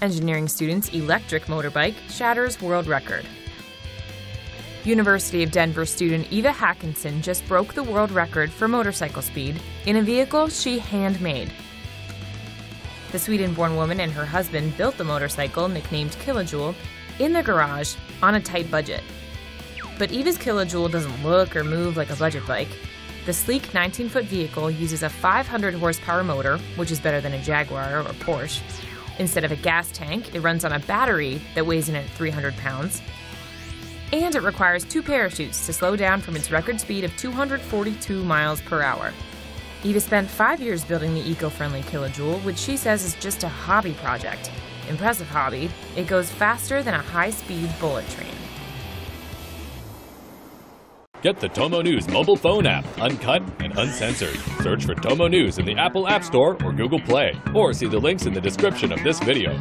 Engineering student's electric motorbike shatters world record. University of Denver student Eva Hakansson just broke the world record for motorcycle speed in a vehicle she handmade. The Sweden-born woman and her husband built the motorcycle, nicknamed KillaJoule, in their garage on a tight budget. But Eva's KillaJoule doesn't look or move like a budget bike. The sleek 19-foot vehicle uses a 500-horsepower motor, which is better than a Jaguar or Porsche. Instead of a gas tank, it runs on a battery that weighs in at 300 pounds. And it requires two parachutes to slow down from its record speed of 242 miles per hour. Eva spent 5 years building the eco-friendly KillaJoule, which she says is just a hobby project. Impressive hobby. It goes faster than a high-speed bullet train. Get the TomoNews mobile phone app, uncut and uncensored. Search for TomoNews in the Apple App Store or Google Play, or see the links in the description of this video.